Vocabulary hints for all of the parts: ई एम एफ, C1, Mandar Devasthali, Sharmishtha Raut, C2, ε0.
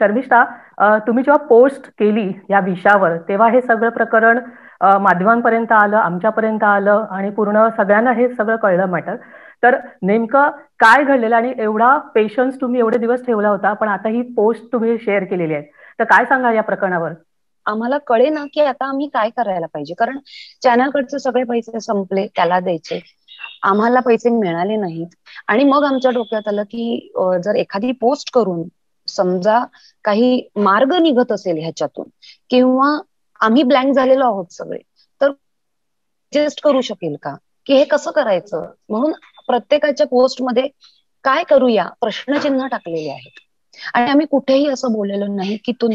शर्मिष्ठा, तुम्ही जेव्हा पोस्ट केली या विषयावर तेव्हा हे सगळं प्रकरण माध्यमांपर्यंत आलं, आमच्यापर्यंत आलं आणि पूर्ण सगळ्यांना हे सगळं कळलं मॅटर. तर नेमकं काय घडलेलं आणि एवढा पेशन्स तुम्ही एवढे दिवस ठेवला होता, पण आता ही पोस्ट तुम्ही शेअर केलेली आहे, तर काय सांगा या प्रकरणावर? आम्हाला कळे ना की आता आम्ही काय करायला पाहिजे, कारण चॅनलकडचे सगळे पैसे संपले, त्याला द्यायचे, आम्हाला पैसे मिळाले नाहीत. आणि मग आमच्या डोक्यात आलं की जर एखादी पोस्ट करून समजा काही मार्ग निघत असेल ह्याच्यातून, किंवा आम्ही ब्लँक झालेलो आहोत सगळे, तर ऍडजस्ट करू शकेल का, की हे कसं करायचं, म्हणून प्रत्येकाच्या पोस्ट मध्ये काय करूया प्रश्नचिन्ह टाकलेले आहेत. आणि आम्ही कुठेही असं बोललेलो नाही की तो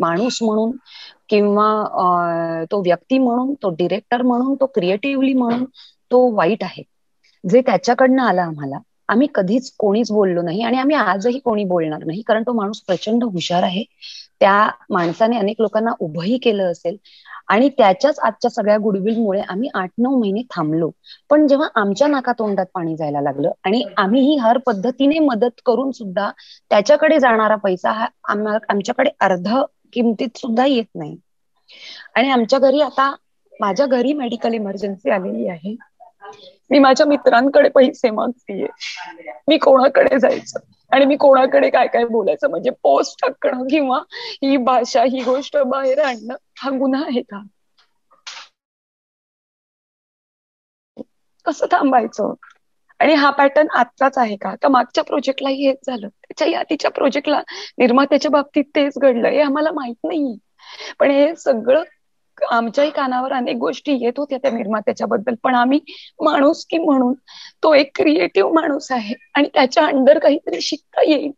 माणूस म्हणून किंवा तो व्यक्ती म्हणून, तो डिरेक्टर म्हणून, तो क्रिएटिव्हली म्हणून तो वाईट आहे, जे त्याच्याकडनं आलं आम्हाला आम्ही कधीच कोणीच बोललो नाही आणि आम्ही आजही कोणी बोलणार नाही, कारण तो माणूस प्रचंड हुशार आहे, त्या माणसाने अनेक लोकांना उभंही केलं असेल. आणि त्याच्याच आजच्या सगळ्या गुडविलमुळे आम्ही 8-9 महिने थांबलो, पण जेव्हा आमच्या नाकातोंडात पाणी जायला लागलं आणि आम्ही ही हर पद्धतीने मदत करून सुद्धा त्याच्याकडे जाणारा पैसा हा आमच्याकडे अर्ध किमतीत सुद्धा येत नाही. आणि आमच्या घरी आता माझ्या घरी मेडिकल इमर्जन्सी आलेली आहे, मी माझ्या मित्रांकडे पैसे मागतीये, मी कोणाकडे जायचं आणि मी कोणाकडे काय काय बोलायचं, म्हणजे पोस्ट टाकणं किंवा ही भाषा ही गोष्ट बाहेर आणणं हा गुन्हा आहे का? कसं थांबायचं? आणि हा पॅटर्न आत्ताच आहे का? का मागच्या प्रोजेक्टलाही हेच झालं, त्याच्या आधीच्या प्रोजेक्टला निर्मात्याच्या बाबतीत तेच घडलं, हे आम्हाला माहित नाही, पण हे सगळं आमच्याही कानावर अनेक गोष्टी येत होत्या त्या निर्मात्याच्या बद्दल. पण आम्ही माणूस की म्हणून, तो एक क्रिएटिव्ह माणूस आहे आणि त्याच्या अंडर काहीतरी शिकता येईल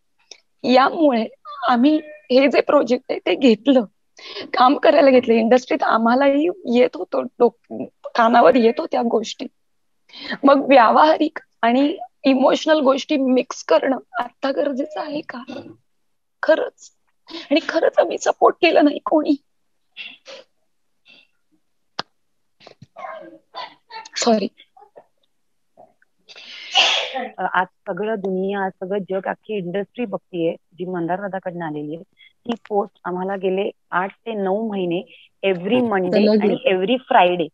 यामुळे आम्ही हे जे प्रोजेक्ट आहे ते घेतलं, काम करायला घेतलं. इंडस्ट्रीत आम्हालाही येत होतो, कानावर येत होत्या गोष्टी, मग व्यावहारिक आणि इमोशनल गोष्टी मिक्स करणं आता गरजेचं आहे का खरंच? आणि खरंच आम्ही सपोर्ट केला नाही कोणी. सॉरी, आज सगळं दुनिया, आज सगळं जग, अख्खी इंडस्ट्री बघतीये जी मंदार दादाकडनं आलेली आहे. ती पोस्ट आम्हाला गेले 8 ते 9 महिने एव्हरी मंडे आणि एव्हरी फ्रायडे,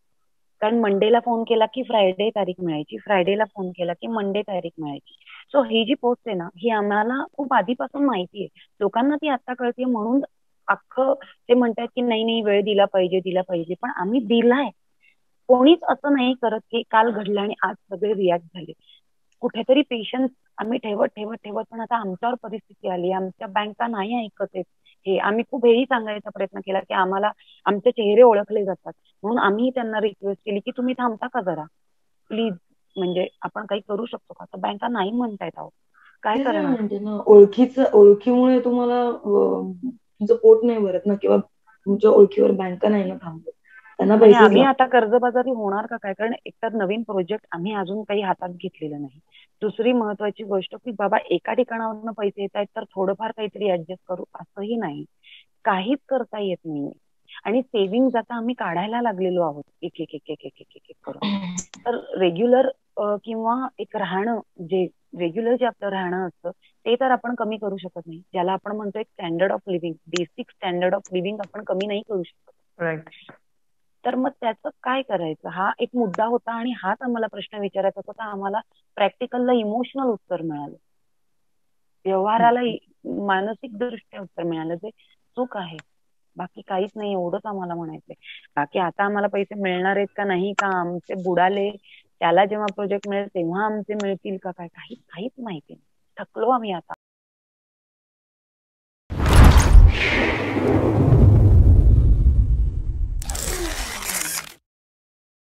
कारण मंडेला फोन केला की फ्रायडे तारीख मिळायची, फ्रायडेला फोन केला की मंडे तारीख मिळायची. सो ही जी पोस्ट आहे ना, ही आम्हाला खूप आधीपासून माहितीये, लोकांना ती आता कळते, म्हणून अख्खं ते म्हणतात की नाही नाही वेळ दिला पाहिजे दिला पाहिजे, पण आम्ही दिलाय. कोणीच असं नाही करत की काल घडलं आणि आज सगळे रिॲक्ट झाले. कुठेतरी पेशन्स आम्ही ठेवत ठेवत ठेवत, पण आता आमच्यावर परिस्थिती आली, आमच्या बँका नाही ऐकत आहेत हे. आम्ही खूप हेही सांगायचा प्रयत्न केला की आम्हाला आमचे चेहरे ओळखले जातात, म्हणून आम्ही त्यांना रिक्वेस्ट केली की तुम्ही थांबता का जरा प्लीज, म्हणजे आपण काही करू शकतो का? तर बँका नाही म्हणतायत, आहोत काय करणार? ओळखीमुळे तुम्हाला तुमचं पोट नाही भरत ना, किंवा तुमच्या ओळखीवर बँका नाही ना थांबत, आम्ही आता कर्जबाजारी होणार का काय? कारण एकतर नवीन प्रोजेक्ट आम्ही अजून काही हातात घेतलेलं नाही. दुसरी महत्वाची गोष्ट की बाबा एका ठिकाणावरनं पैसे येत आहेत तर थोडंफार काहीतरी ऍडजस्ट करू, असंही नाही, काहीच करता येत नाही. आणि सेव्हिंग आता आम्ही काढायला लागलेलो आहोत एक एक एक एक एक करून. तर रेग्युलर किंवा एक राहणं, जे रेग्युलर जे आपलं राहणं असतं ते तर आपण कमी करू शकत नाही, ज्याला आपण म्हणतो एक standard of living, basic standard of living आपण कमी नाही करू शकत. तर मग त्याचं काय करायचं हा एक मुद्दा होता, आणि हाच आम्हाला प्रश्न विचारायचा होता. आम्हाला प्रॅक्टिकलला इमोशनल उत्तर मिळालं, व्यवहाराला मानसिक दृष्ट्या उत्तर मिळालं, जे चूक आहे, बाकी काहीच नाही, एवढंच आम्हाला म्हणायचंय. बाकी आता आम्हाला पैसे मिळणार आहेत का नाही, का आमचे बुडाले त्याला जेव्हा प्रोजेक्ट मिळेल तेव्हा आमचे मिळतील का काय, काहीच माहिती नाही. थकलो आम्ही आता.